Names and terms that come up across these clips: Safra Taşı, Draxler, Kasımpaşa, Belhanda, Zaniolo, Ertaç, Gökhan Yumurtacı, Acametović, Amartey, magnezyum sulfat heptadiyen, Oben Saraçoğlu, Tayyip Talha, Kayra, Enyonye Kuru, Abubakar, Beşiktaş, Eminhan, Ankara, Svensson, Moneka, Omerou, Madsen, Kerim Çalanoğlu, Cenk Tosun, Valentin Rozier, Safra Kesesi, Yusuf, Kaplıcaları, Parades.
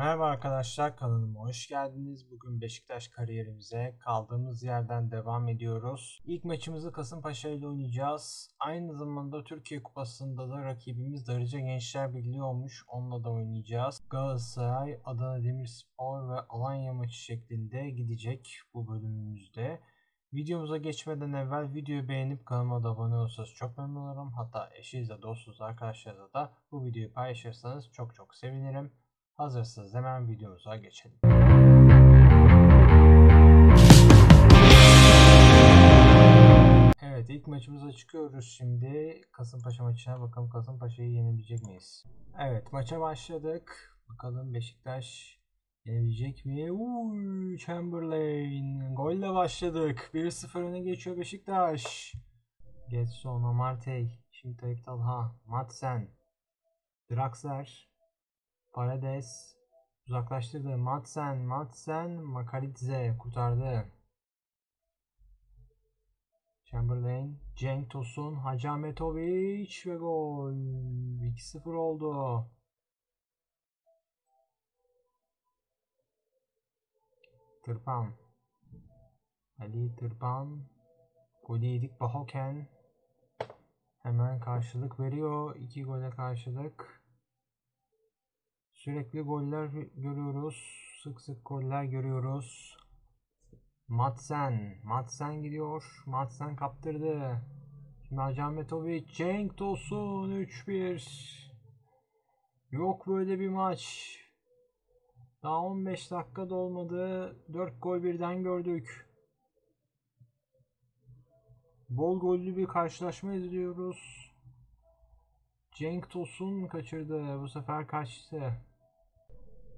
Merhaba arkadaşlar, kanalıma hoş geldiniz. Bugün Beşiktaş kariyerimize kaldığımız yerden devam ediyoruz. İlk maçımızı Kasımpaşa ile oynayacağız. Aynı zamanda Türkiye Kupası'nda da rakibimiz Darıca Gençler Birliği olmuş. Onunla da oynayacağız. Galatasaray, Adana Demirspor ve Alanya maçı şeklinde gidecek bu bölümümüzde. Videomuza geçmeden evvel videoyu beğenip kanalıma da abone olursanız çok memnun olurum. Hatta eşinizle, dostunuzla, arkadaşlarınızla da bu videoyu paylaşırsanız çok çok sevinirim. Hazırsanız hemen videomuza geçelim. Evet, ilk maçımıza çıkıyoruz şimdi. Kasımpaşa maçına bakalım, Kasımpaşa'yı yenebilecek miyiz? Evet, maça başladık. Bakalım Beşiktaş yenebilecek mi? Uuu, Chamberlain. Golle başladık. 1-0 öne geçiyor Beşiktaş. Getson, Amartey. Şimdi Tayyip Talha. Madsen. Draxler. Parades uzaklaştırdı. Madsen Makaridze kurtardı. Chamberlain, Cenk Tosun, Hacametovic ve gol. 2-0 oldu. Tırpan. Ali Tırpan. Golü yedik. Bahoken hemen karşılık veriyor. 2 gole karşılık. Sürekli goller görüyoruz. Sık sık goller görüyoruz. Madsen gidiyor. Madsen kaptırdı. Şimdi Acametović. Cenk Tosun. 3-1. Yok böyle bir maç. Daha 15 dakika dolmadı. 4 gol birden gördük. Bol gollü bir karşılaşma izliyoruz. Cenk Tosun kaçırdı. Bu sefer kaçtı.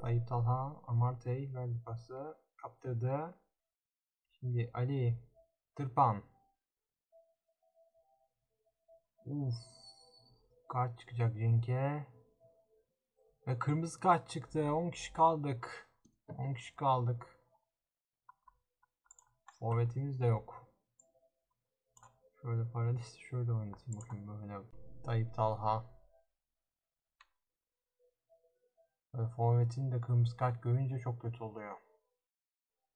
Tayyip Talha, Amartey verdi pası, kaptırdı. Şimdi Ali Tırpan. Uf, kart çıkacak Cenk'e. Ve kırmızı kart çıktı. 10 kişi kaldık. Forvetimiz de yok. Şöyle Parades, şöyle oynatayım bakayım böyle. Tayyip Talha. Ve forvetin de kırmızı kart görünce çok kötü oluyor.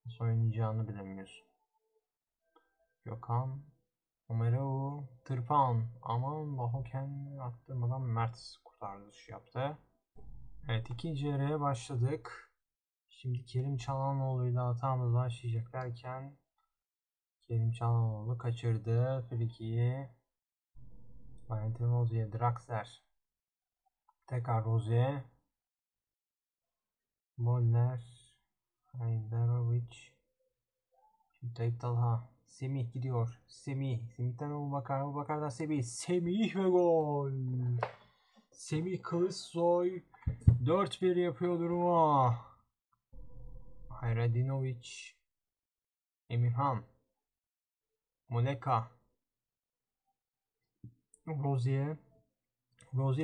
Nasıl oynayacağını bilemiyoruz. Gökhan, Omerou, Tırpan. Aman Bahoken attırmadan Mert kurtarış yaptı. Evet, ikinci yarıya başladık. Şimdi Kerim Çalanoğlu'yla hatamız başlayacak derken Kerim Çalanoğlu kaçırdı Friki'yi. Valentin Rozier, Draxler. Tekrar Rozier. Boller. Hayradinovic. Şimdi Tayyip Talha. Semih gidiyor. Semih'ten Abubakar'dan Semih ve gol. Semih Kılıçsoy 4-1 yapıyor durumu. Hayradinovic. Eminhan. Moneka. Rozier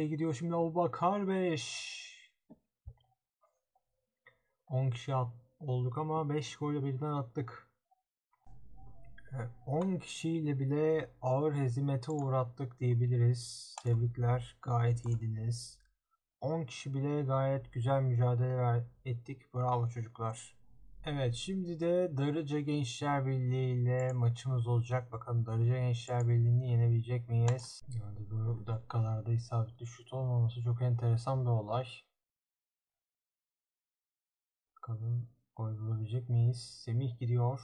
gidiyor şimdi. Abubakar 5. 10 kişi olduk ama 5 golle birden attık. 10 kişiyle bile ağır hezimete uğrattık diyebiliriz. Tebrikler, gayet iyiydiniz. 10 kişi bile gayet güzel mücadele ettik. Bravo çocuklar. Evet, şimdi de Darıca Gençler Birliği ile maçımız olacak. Bakalım Darıca Gençler Birliği'ni yenebilecek miyiz? Yani bu dakikalarda isabetli şut olmaması çok enteresan bir olay. Bakalım gol bulabilecek miyiz? Semih gidiyor.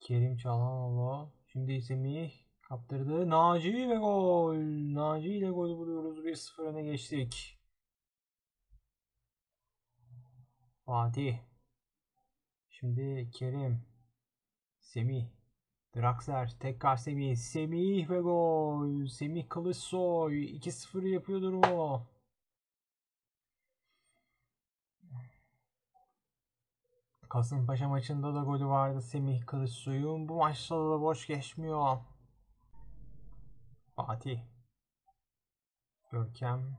Kerim Çalanoğlu. Şimdi Semih kaptırdı. Naci ve gol. Naci ile golü buluyoruz. 1-0 öne geçtik. Fatih. Şimdi Kerim, Semih, Draxler, tekrar Semih ve gol. Semih Kılıçsoy 2-0 yapıyor durumu. Kasımpaşa maçında da golü vardı Semih Kılıçsoy'un. Bu maçta da boş geçmiyor. Fatih, Görkem,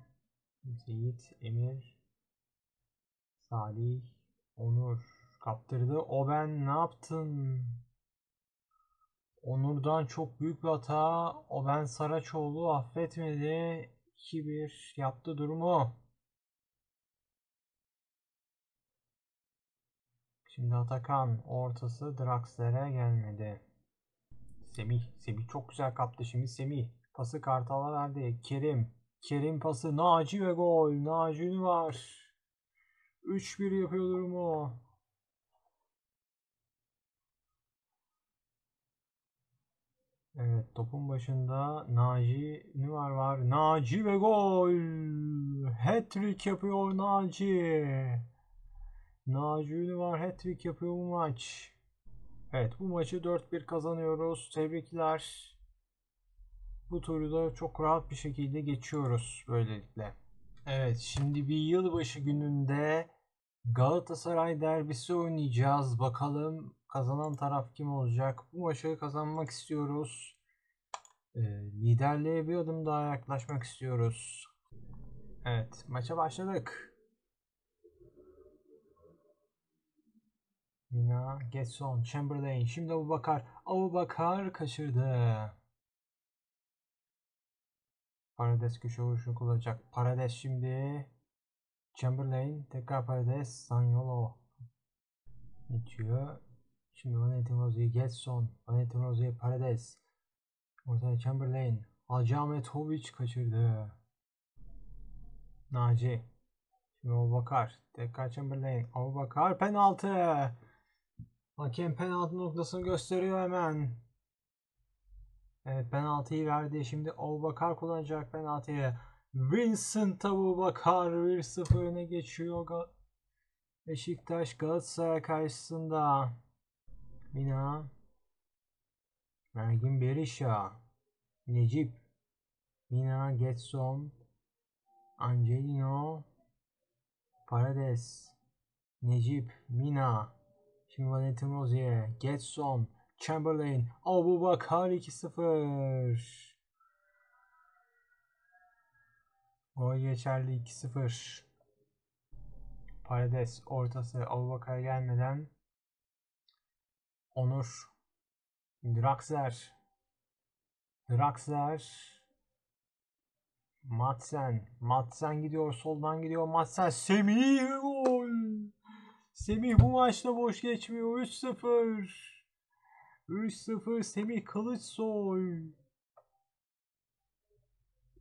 Zeyit, Emir, Salih, Onur. Kaptırdı. Oben, ne yaptın? Onur'dan çok büyük bir hata. Oben Saraçoğlu affetmedi. 2-1 yaptı durumu. Şimdi Atakan ortası Draxler'e gelmedi. Semih çok güzel kaptı şimdi. Semih pası Kartal'a verdi. Kerim pası Naci ve gol. Naci Ünvar. 3-1 yapıyor durumu. Evet, topun başında Naci Ünvar var. Naci ve gol. Hat-trick yapıyor Naci. Naci Ünvar hat-trick yapıyor bu maç. Evet, bu maçı 4-1 kazanıyoruz. Tebrikler. Bu turu da çok rahat bir şekilde geçiyoruz böylelikle. Evet, şimdi bir yılbaşı gününde Galatasaray derbisi oynayacağız. Bakalım kazanan taraf kim olacak? Bu maçı kazanmak istiyoruz. Liderliğe bir adım daha yaklaşmak istiyoruz. Evet, maça başladık. Mina, Getson, Chamberlain. Şimdi Abubakar. Abubakar kaçırdı. Parades köşe vuruşunu kullanacak. Parades şimdi. Chamberlain. Tekrar Parades. Zaniolo. İtiyor. Şimdi Alanyaspor. Getson. Alanyaspor. Parades. Ortaya Chamberlain. Hacametovic kaçırdı. Naci. Şimdi Abubakar. Tekrar Chamberlain. Abubakar. Penaltı. Hakem penaltı noktasını gösteriyor hemen. Evet, penaltıyı verdi. Şimdi Abubakar kullanacak penaltıyı. Vincent Tavukakar 1-0 öne geçiyor. Beşiktaş Galatasaray karşısında. Mina. Ergin Berişa. Necip. Mina. Getson. Angelino. Parades. Necip. Mina. Şimdi Valentin Rozier. Getson. Chamberlain. Abubakar 2-0. Gol geçerli 2-0. Parades ortası Abubakar'a gelmeden. Onur. Draxler. Madsen gidiyor. Soldan gidiyor. Madsen. Semih. Gol. Semih bu maçta boş geçmiyor. 3-0. 3-0 Semih Kılıçsoy.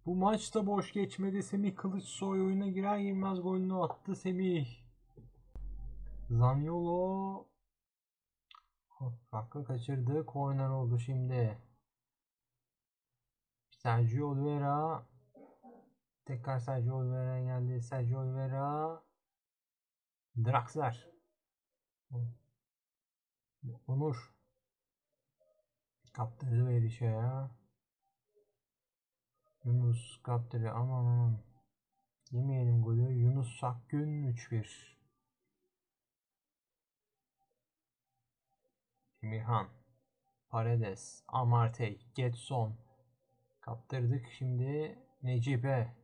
Bu maçta boş geçmedi. Semih Kılıçsoy oyuna girer girmez golünü attı Semih. Zaniolo hakkı kaçırdı. Korner oldu şimdi. Sergio Oliveira. Tekrar Sergio Oliveira geldi. Sergio Oliveira. Draxler. Onur. Kaptırdı Berişe ya. Yunus kaptırdı. Aman. Yemeyelim golü. Yunus Akgün 3-1. Eminhan. Paredes. Amartey. Getson. Kaptırdık şimdi. Necip'e.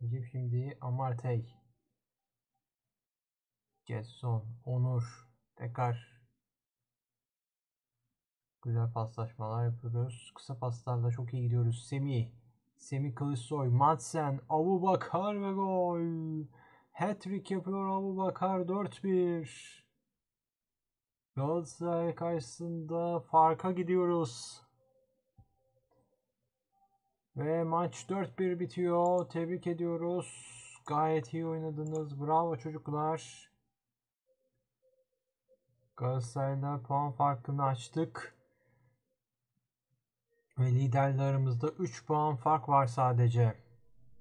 Necip şimdi. Amartey. Getson. Onur. Tekrar. Güzel paslaşmalar yapıyoruz. Kısa paslarla çok iyi gidiyoruz. Semih Kılıçsoy. Madsen. Abubakar ve gol. Hat-trick yapıyor Abubakar. 4-1. Galatasaray karşısında farka gidiyoruz. Ve maç 4-1 bitiyor. Tebrik ediyoruz. Gayet iyi oynadınız. Bravo çocuklar. Galatasaray'la puan farkını açtık. Ve liderle aramızda 3 puan fark var sadece.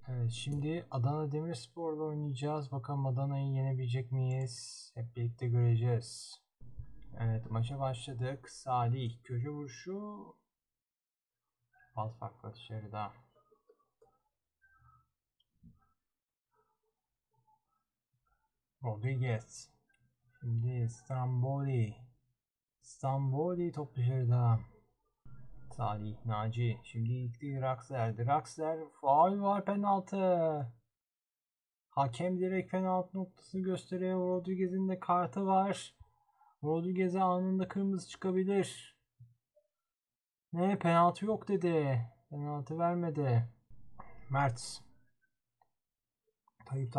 Evet, şimdi Adana Demirspor'la oynayacağız. Bakalım Adana'yı yenebilecek miyiz? Hep birlikte göreceğiz. Evet, maça başladık. Salih köşe vuruşu. Pas farklı dışarıda. Rodriguez. Şimdi Stamboli top dışarıda. Salih, Naci. Şimdi ilk Draxler. Faul var, penaltı. Hakem direkt penaltı noktasını gösteriyor. Rodriguez'in de kartı var. Rodriguez'e anında kırmızı çıkabilir. Ne? Penaltı yok dedi. Penaltı vermedi. Mert. Tayyip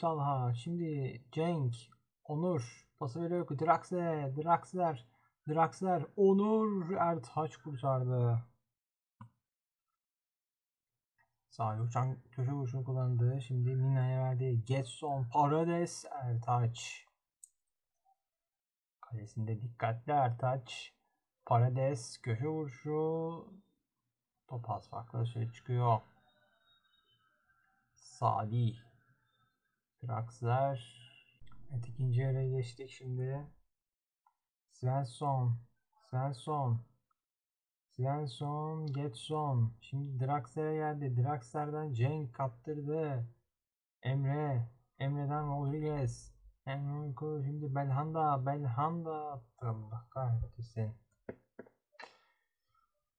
Talha. Şimdi Cenk. Onur pası veriyor. Draxler. Onur Ertaç kurtardı. Salih Uçan köşe vuruşunu kullandı. Şimdi Mina'ya verdiği Getson, Parades, Ertaç. Kalesinde dikkatli Ertaç. Parades köşe vuruşu. Top az farklı şey çıkıyor. Salih. Draxler. Evet, ikinci yere geçtik şimdi. Svensson, Getson. Şimdi Draxler'e geldi. Draxler'den Cenk kaptırdı. Emre'den Rodriguez. Enyonye Kuru. Şimdi Belhanda attım. Bak kahretsin.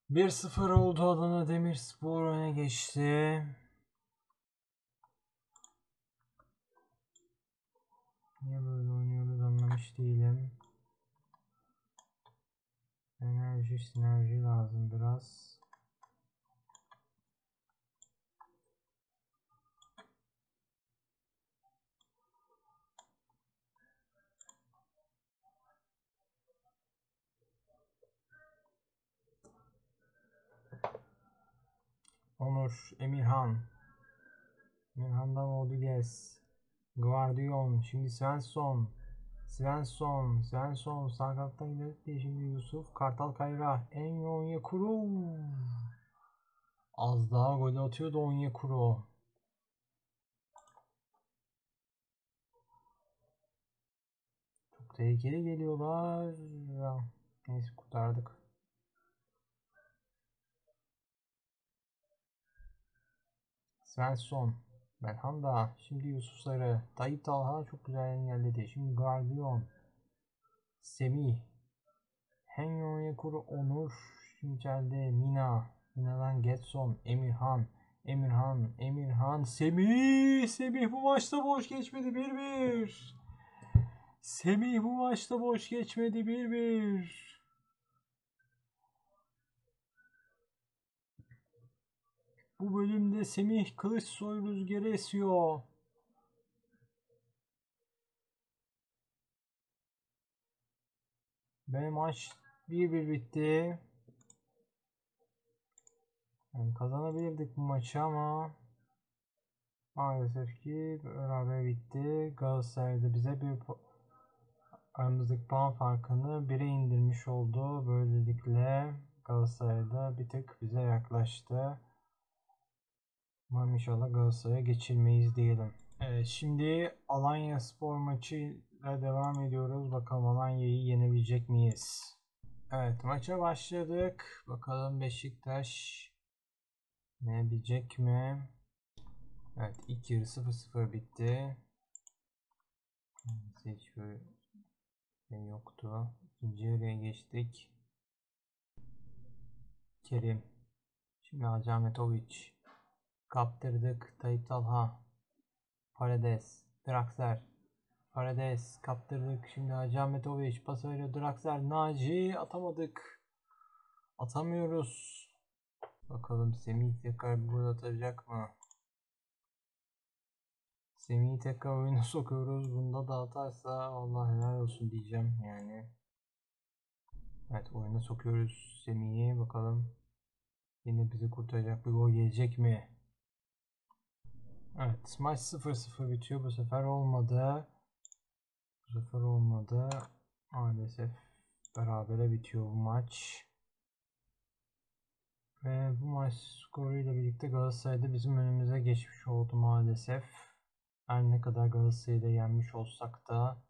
1-0 oldu. Adana Demirspor öne geçti. Niye böyle oynuyoruz anlamış değilim. Sinerji lazım biraz. Onur, Emirhan'dan Odiguez, Guardiyon, şimdi Svensson sağ kanattan giderek diye şimdi Yusuf, Kartal Kayra, Enyonye Kuru. Az daha golü atıyordu Enyonye Kuru. Çok tehlikeli geliyorlar. Neyse kurtardık. Svensson, Belhanda, şimdi Yusuf Sarı, Tayyip Talha çok güzel engelledi. Şimdi Guardiyon, Semih, Enyonye Kuru, Onur, şimdi içeride Mina'dan Getson, Emirhan, Semih bu maçta boş geçmedi 1-1. Bu bölümde Semih Kılıçsoy rüzgarı esiyor. Ve maç 1-1 bitti. Yani kazanabilirdik bu maçı ama maalesef ki beraber bitti. Galatasaray'da bize bir aramızdaki puan farkını 1'e indirmiş oldu. Böylelikle Galatasaray'da bir tık bize yaklaştı. Umarım inşallah Galatasaray'a geçirmeyiz diyelim. Evet, şimdi Alanyaspor maçıyla devam ediyoruz. Bakalım Alanya'yı yenebilecek miyiz? Evet, maça başladık. Bakalım Beşiktaş yenebilecek mi? Evet, ilk yarı 0-0 bitti. Hiçbir şey yoktu. İkinci yarıya geçtik. Kerim. Şimdi Hacametovic. Kaptırdık. Tayyip Talha. Parades. Kaptırdık. Şimdi Acametović. Pas veriyor. Draxler. Naci. Atamıyoruz. Bakalım Semih tekrar bir gol atacak mı? Semih'i tekrar oyuna sokuyoruz. Bunda da atarsa Allah helal olsun diyeceğim yani. Evet, oyuna sokuyoruz Semih'i. Bakalım yine bizi kurtaracak bir gol gelecek mi? Evet, maç 0-0 bitiyor. Bu sefer olmadı. Maalesef berabere bitiyor bu maç. Ve bu maç skoruyla birlikte Galatasaray'da bizim önümüze geçmiş oldu maalesef. Her ne kadar Galatasaray'da yenmiş olsak da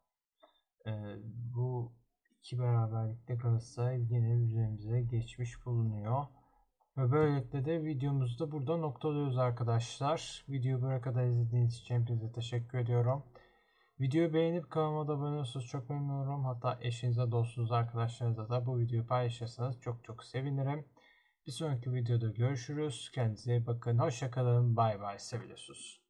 bu iki beraberlikte Galatasaray yine üzerimize geçmiş bulunuyor. Ve böylelikle de videomuzda burada noktalıyoruz arkadaşlar. Videoyu buraya kadar izlediğiniz için hepinize teşekkür ediyorum. Videoyu beğenip kanalıma da abone olursanız çok memnun olurum. Hatta eşinize, dostunuza, arkadaşlarınıza da bu videoyu paylaşırsanız çok çok sevinirim. Bir sonraki videoda görüşürüz. Kendinize iyi bakın. Hoşça kalın. Bay bay. Seviyorsunuz.